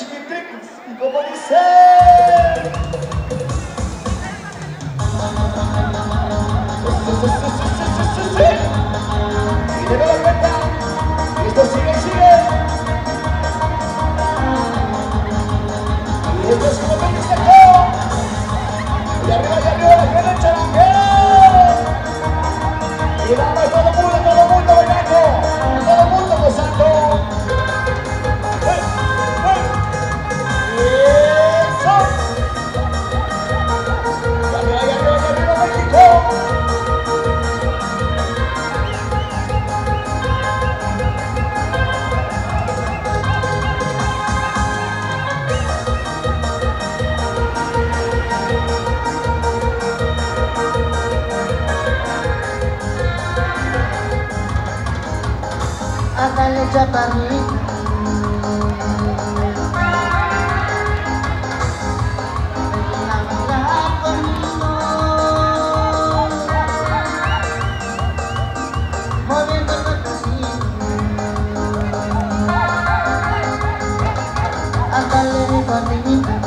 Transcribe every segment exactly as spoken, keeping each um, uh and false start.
Chiquitrix y como dice... Y te das cuenta, esto sigue, sigue. Y el próximo país se acabó. Y arriba, y arriba, la gran charanguera. Y vamos todo el mundo, todo el mundo bailando, todo el mundo gozando. ¡Ven, ven! ¡Eso! Y arriba, y arriba, y arriba, México. Háganle chaparrito, la baila conmigo, moviendo el cuerpecito. Háganle mi cuadrito,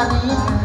Paris.